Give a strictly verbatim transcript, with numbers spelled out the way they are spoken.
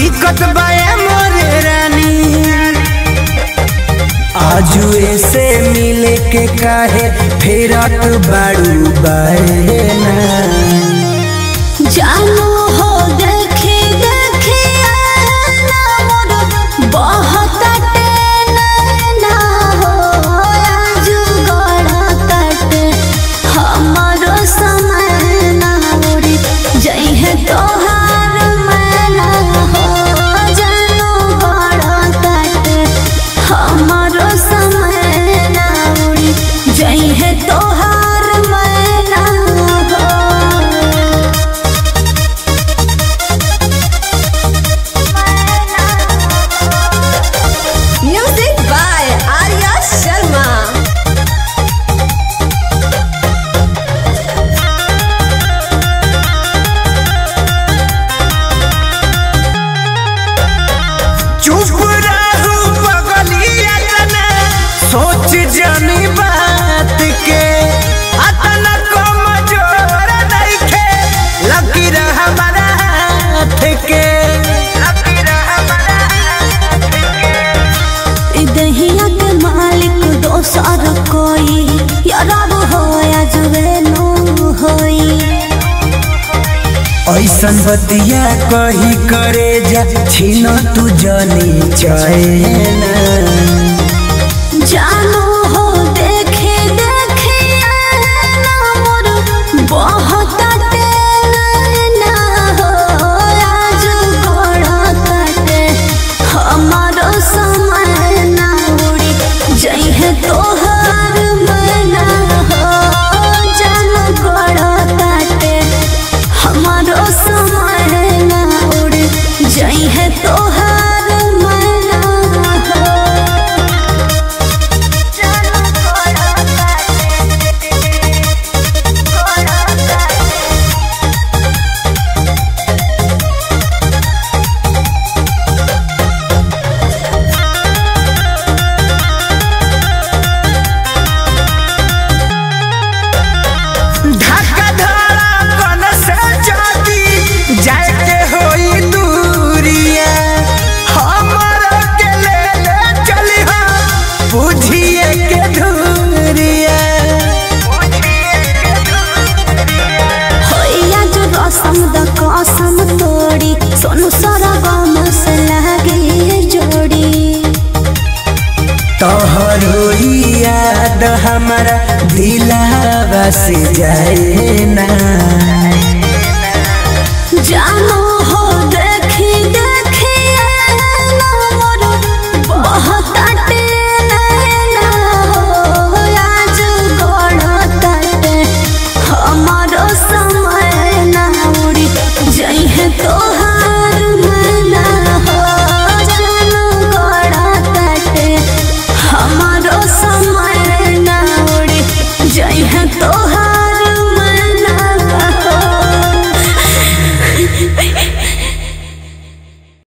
दिक्कत बाए मोरे रानी, आजुए से मिले के काहे फेरत बाड़ू बाएना। जानो हो देखे देखे ना मोर बहुत टेन हो, आजु गड़त हमारो समय ना मोरी जइहे तो ऐसन बतिया कही करे जा छीनो तू जानी चाहेना। जानो हो देखे देखे ना मोर बहुत टेना हो, आज गड़त हमारो समय ना उड़ी जइहे तोहर मना हो, जानो गड़त हमारो जइहे तोहार मना हो। धक्का धड़कन से जाती जाके होई तोहर होई याद हमारा दिलावा से जाए ना।